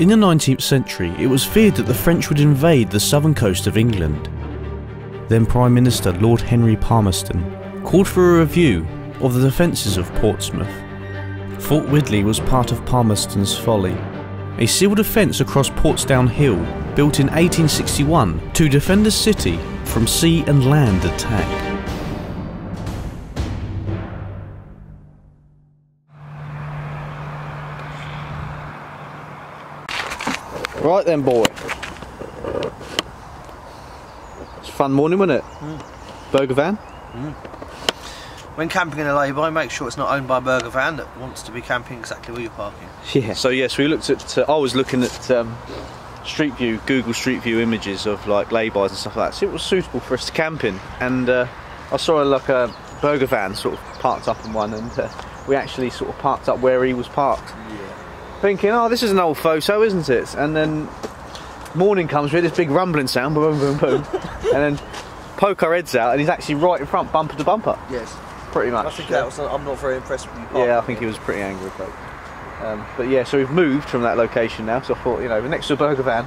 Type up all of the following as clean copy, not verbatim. In the 19th century, it was feared that the French would invade the southern coast of England. Then Prime Minister Lord Henry Palmerston called for a review of the defences of Portsmouth. Fort Widley was part of Palmerston's folly, a sealed defence across Portsdown Hill built in 1861 to defend the city from sea and land attack. Right then, boy. It's a fun morning, wasn't it? Mm. Burger van? Mm. When camping in a lay-by, make sure it's not owned by a burger van that wants to be camping exactly where you're parking. Yeah. So yes, we looked at, I was looking at Street View, Google Street View images of like lay-bys and stuff like that. So it was suitable for us to camp in, and I saw like a burger van sort of parked up in one, and we actually sort of parked up where he was parked. Yeah. Thinking, oh, this is an old photo, isn't it? And then morning comes, with this big rumbling sound, boom, boom, boom, and then poke our heads out, and he's actually right in front, bumper to bumper. Yes, pretty much. I think that was, I'm not very impressed with you. Yeah, I think he was pretty angry with that. But yeah, so we've moved from that location now. So I thought, you know, next to a burger van,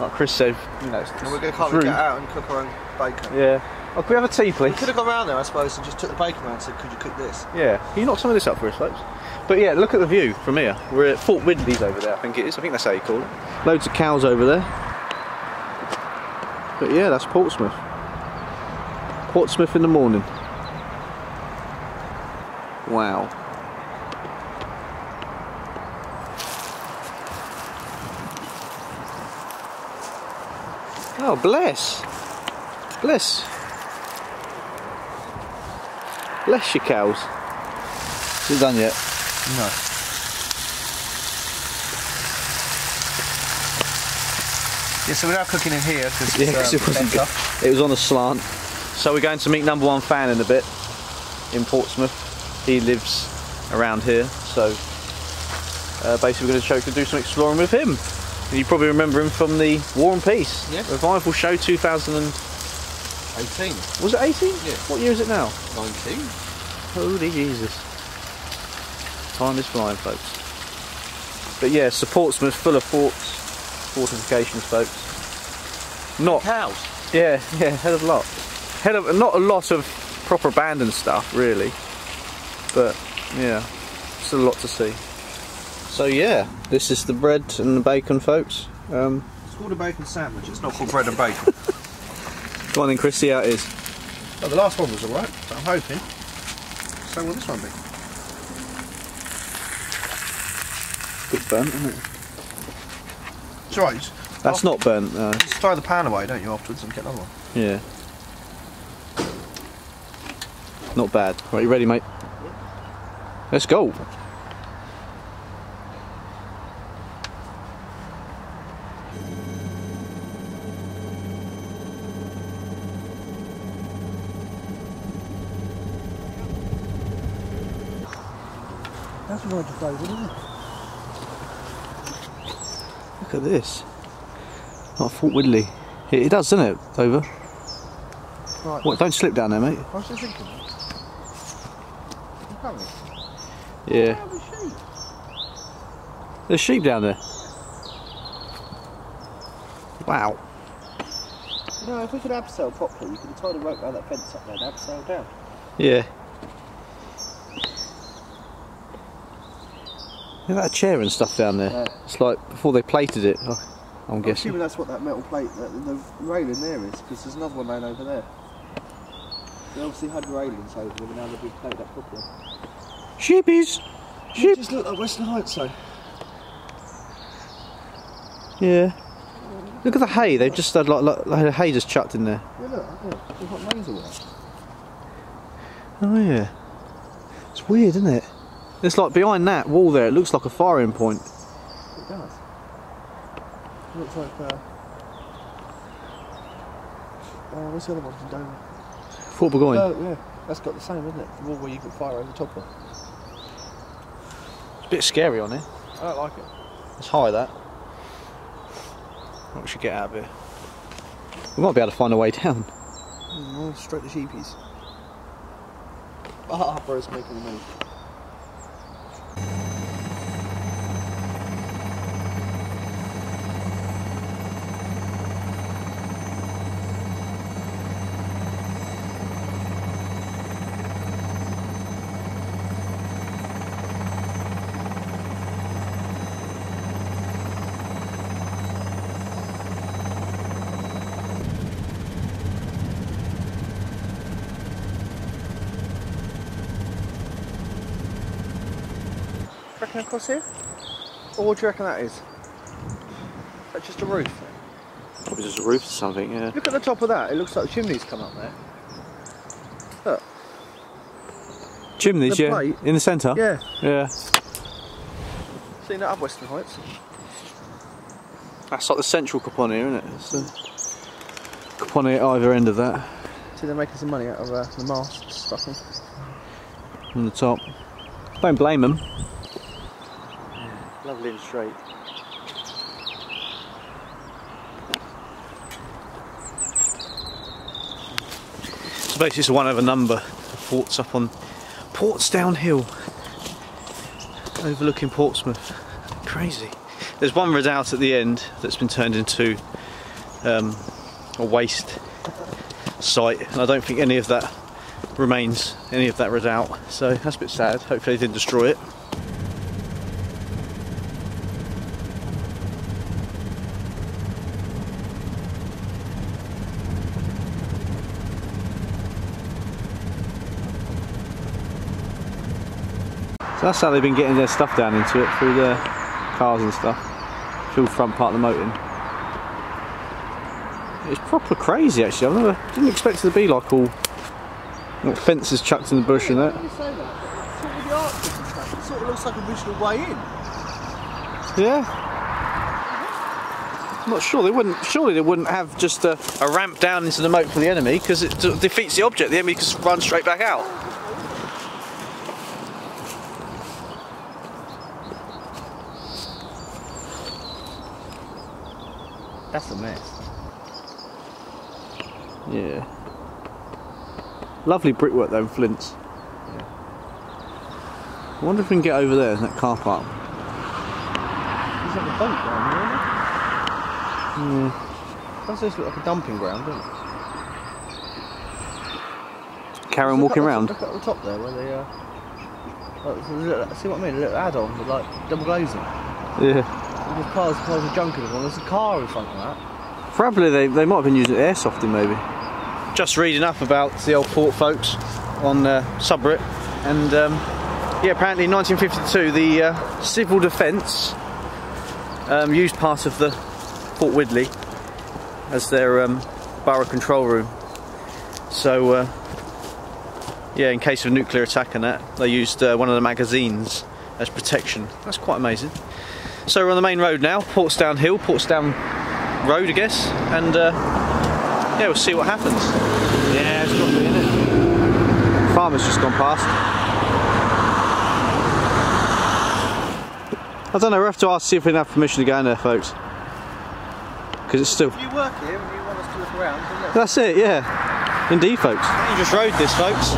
like Chris said, you know, and we're going to get out and cook our own bacon. Yeah. Oh, can we have a tea, please? We could have gone round there, I suppose, and just took the bacon around and said, could you cook this? Yeah. Can you knock some of this up for us, folks? But yeah, look at the view from here. We're at Fort Widley's over there, I think it is. I think that's how you call it. Loads of cows over there. But yeah, that's Portsmouth. Portsmouth in the morning. Wow. Oh, bless. Bless. Bless your cows. Is it done yet? No. Yeah, so we're now cooking in here because it wasn't good. It was on a slant. So we're going to meet number one fan in a bit in Portsmouth. He lives around here, so basically we're going to try to do some exploring with him. And you probably remember him from the War and Peace Revival Show 2018. Was it 18? Yeah. What year is it now? 19. Holy Jesus. Time is flying, folks. But yeah, so Portsmouth full of forts, fortifications, folks. Not cows. Yeah, yeah, hell of a lot. Not a lot of proper abandoned stuff, really. But yeah, still a lot to see. So yeah, this is the bread and the bacon, folks. It's called a bacon sandwich. It's not called bread and bacon. Go on then, Chris, see how it is. Well, the last one was all right. But I'm hoping. So will this one be? It's burnt, isn't it? It's right. That's not burnt, no. You just throw the pan away, don't you, afterwards, and get another one. Yeah. Not bad. Right, you ready, mate? Let's go. That's a nice flavour, isn't it? Look at this. Not Fort Widley. It does, doesn't it? Over. Right. What, don't slip down there, mate. I was just thinking. Yeah. Oh, there's sheep down there. Wow. You know, if we could abseil properly, we could tie the rope around that fence up there and abseil down. Yeah. Look at that chair and stuff down there. Yeah. It's like before they plated it, I'm guessing. Assuming that's what that metal plate, the railing there is, because there's another one laying over there. They obviously had railings over them and now they've been plated up properly. Sheepies! Sheep! It just looked like Western Heights though. Yeah. Look at the hay, they've just had like the hay just chucked in there. Yeah, look, there's like maize all there. Oh yeah. It's weird, isn't it? It's like behind that wall there, it looks like a firing point. It does. It looks like, what's the other one from down there? Fort Burgoyne. Oh, yeah, that's got the same, isn't it? The wall where you can fire over the top of. It's a bit scary on here. I don't like it. It's high, that. What should get out of here? We might be able to find a way down. Mm, straight to sheepies. Ah, bro's making the move. reckon across here? Or what do you reckon that is? That's just a roof. Probably just a roof or something, yeah. Look at the top of that, it looks like the chimney's come up there. Look. Chimneys, yeah. Plate. In the centre? Yeah. Yeah. Seen that up Western Heights? That's like the central Caponier, isn't it? It's the Caponier at either end of that. See, they're making some money out of the mast stuffing. From the top. Don't blame them. Yeah, lovely and straight. So basically it's a one over number. The fort's up on Portsdown Hill, overlooking Portsmouth. Crazy. There's one redoubt at the end that's been turned into a waste site, and I don't think any of that remains, any of that redoubt, so that's a bit sad. Hopefully they didn't destroy it. So that's how they've been getting their stuff down into it, through their cars and stuff, through the front part of the moat. It's proper crazy actually. I never didn't expect it to be like all like fences chucked in the bush and that. It sort of looks like a visual way in. Yeah. I'm not sure they wouldn't. Surely they wouldn't have just a ramp down into the moat for the enemy, because it defeats the object. The enemy can run straight back out. That's a mess. Yeah. Lovely brickwork though in Flint's. Yeah. I wonder if we can get over there in that car park. There's like a dump down here, isn't there? Yeah. Does this look like a dumping ground, doesn't it? Carry on walking around. Look at the top there where they see what I mean? A little add-on with like double glazing. Yeah. There's piles of junk in one. There's a car in front of that. Probably they might have been using airsofting maybe. Just reading up about the old port folks on subreddit, and yeah, apparently in 1952 the civil defence used part of the Fort Widley as their borough control room. So yeah, in case of nuclear attack and that, they used one of the magazines as protection. That's quite amazing. So we're on the main road now, Portsdown Hill, Portsdown Road I guess, and yeah, we'll see what happens. Yeah, it's got to be, isn't it? Farmer's just gone past. I don't know, we'll have to ask, see if we can have permission to go in there, folks. Because it's still... If you work here and you want us to look around, isn't it? That's it, yeah. Indeed, folks. You just rode this, folks.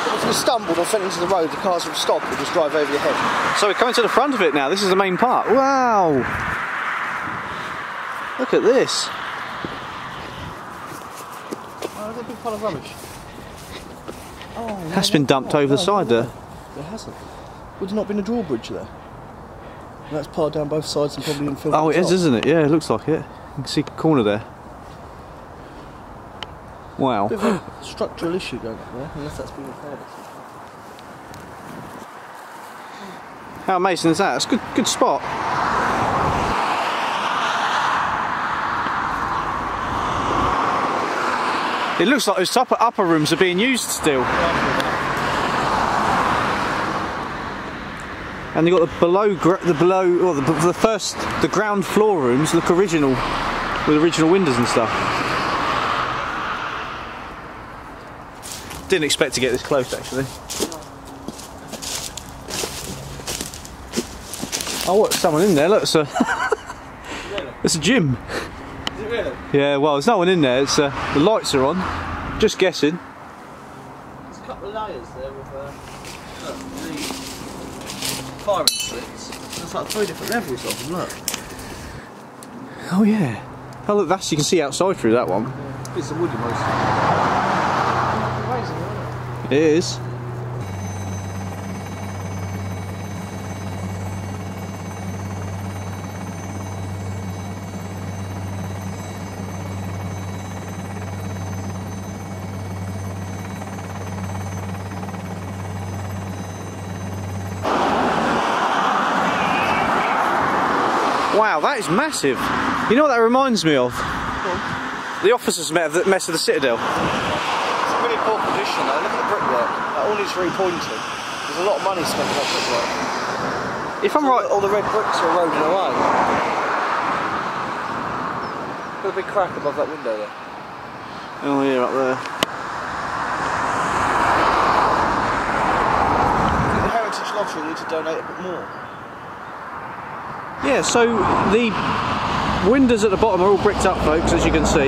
If you stumbled or fell into the road, the cars would stop and just drive over your head. So we're coming to the front of it now. This is the main part. Wow! Look at this. Oh, there's a big pile of rubbish. Oh, no, that's been dumped over the side there. There hasn't. Would there not been a drawbridge there? And that's piled down both sides and probably infilled. Oh, it is, isn't it? Yeah, it looks like it. You can see the corner there. Wow. Bit of a structural issue going on there, unless that's been repaired. How amazing is that? That's a good spot. It looks like those upper rooms are being used still. And you've got the ground floor rooms look original, with original windows and stuff. Didn't expect to get this close actually. Oh, what, someone in there, look, it's a, it's a gym. Is it really? Yeah, well, there's no one in there, it's the lights are on, just guessing. There's a couple of layers there with the firing slicks. There's like 3 different levels of them, look. Oh yeah. Oh look, that's, you can see outside through that one. Yeah. Bits of wood mostly. It is. Wow, that is massive. You know what that reminds me of? What? The officers' mess of the Citadel. It's a really poor condition though, look at the brickwork. That all is very pointed. There's a lot of money spent on that brickwork. If I'm right... All the red bricks are eroding away. Got a big crack above that window there. Oh yeah, up there. I think the Heritage Lottery need to donate a bit more. Yeah, so the windows at the bottom are all bricked up, folks, as you can see.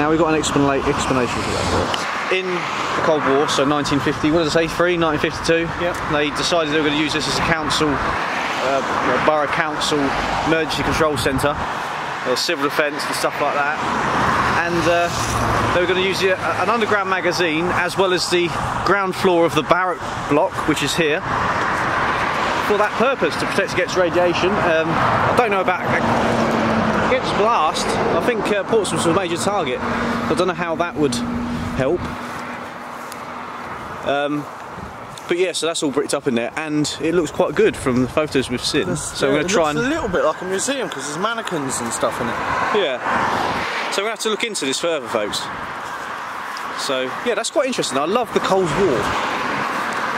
Now we've got an explanation for that. In the Cold War, so 1950, what did I say, 1952? Yeah. They decided they were going to use this as a council, borough council emergency control centre, civil defence and stuff like that. And they were going to use an underground magazine as well as the ground floor of the barrack block, which is here, for that purpose, to protect against radiation. I don't know about against blast. I think Portsmouth was a major target. I don't know how that would help. But yeah, so that's all bricked up in there, and it looks quite good from the photos we've seen. So yeah, we're going to try and. It looks a little bit like a museum because there's mannequins and stuff in it. Yeah. So we're going to have to look into this further, folks. So yeah, that's quite interesting. I love the Cold War,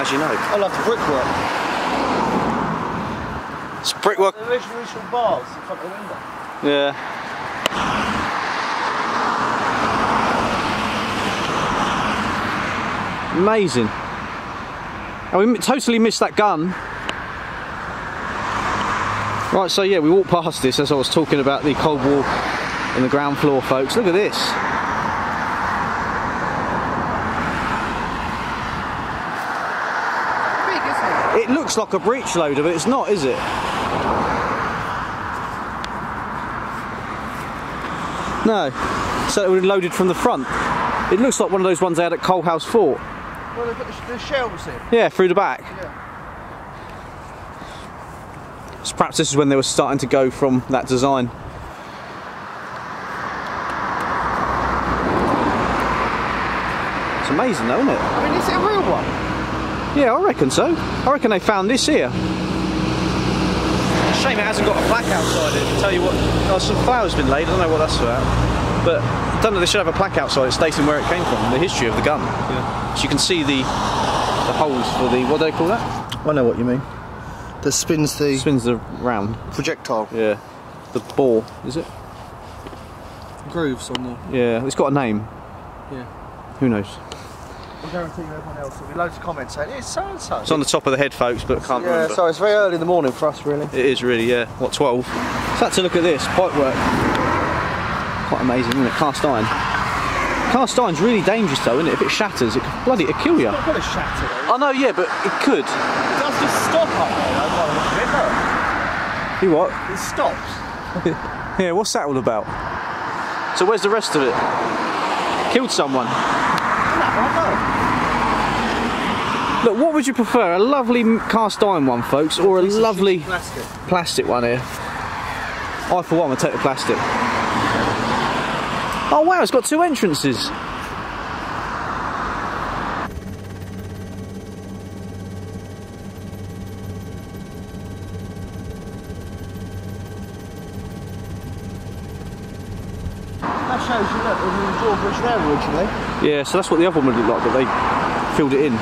as you know. I love the brickwork. It's brickwork. They're literally bars in front of the window. Yeah. Amazing. And we totally missed that gun. Right, so yeah, we walked past this as I was talking about the Cold War and the ground floor, folks. Look at this. Big, isn't it? It looks like a breech loader, but it's not, is it? No, so it was loaded from the front. It looks like one of those ones they had at Coal House Fort. Well, they put the shells in. Yeah, through the back. Yeah. So perhaps this is when they were starting to go from that design. It's amazing though, isn't it? I mean, is it a real one? Yeah, I reckon so. I reckon they found this here. Shame it hasn't got a plaque outside it. I'll tell you what, oh, some flowers been laid. I don't know what that's about, but I don't know. They should have a plaque outside it stating where it came from, the history of the gun. Yeah. So you can see the holes for the, what do they call that? I know what you mean. That spins the round projectile. Yeah, the bore, is it? Grooves on the. Yeah, it's got a name. Yeah. Who knows? I guarantee you everyone else will be loads of comments saying it's so and so. It's on the top of the head, folks, but I can't remember. Yeah, so it's very early in the morning for us, really. It is really, yeah. What, 12? So that's a look at this pipework. Quite amazing, isn't it? Cast iron. Cast iron's really dangerous, though, isn't it? If it shatters, it could bloody kill you. It's not going to shatter. Though. I know, yeah, but it could. It does just stop up there. Though, by the look of it, though. You what? It stops. Yeah. What's that all about? So where's the rest of it? Killed someone. Look, what would you prefer? A lovely cast iron one, folks, or a lovely plastic one here? I, for one, would take the plastic. Oh, wow, it's got two entrances. That shows you that it was a drawbridge there originally. Yeah, so that's what the other one would look like, but they filled it in.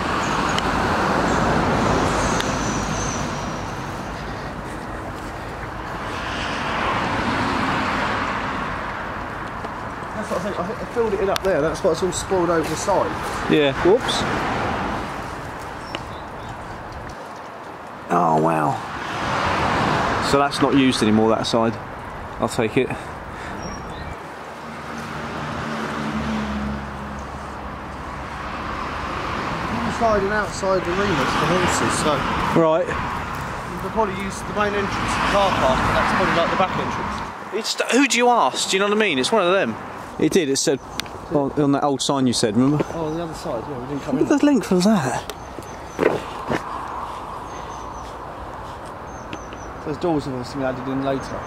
I think they filled it up there, that's why it's all spoiled over the side. Yeah. Whoops. Oh wow. So that's not used anymore, that side. I'll take it. Inside and outside the arenas for horses, so. Right. They'll probably use the main entrance, the car park, and that's probably like the back entrance. It's, who do you ask? Do you know what I mean? It's one of them. It did, it said on that old sign you said, remember? Oh, on the other side, yeah, we didn't come in. Look at the length of that. Those doors have obviously been added in later.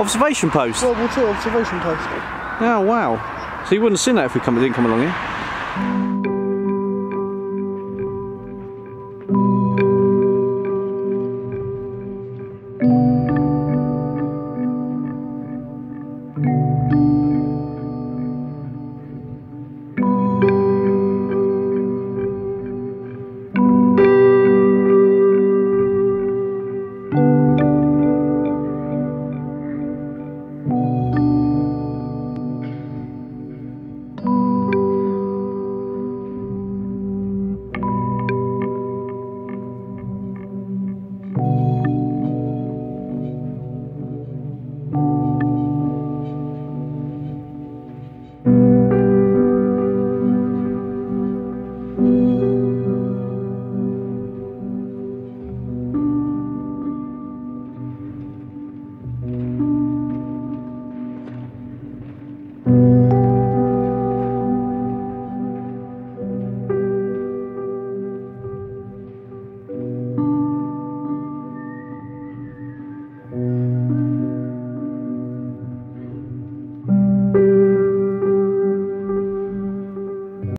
Observation post. World War II observation post. Oh, wow. So you wouldn't have seen that if we didn't come along here.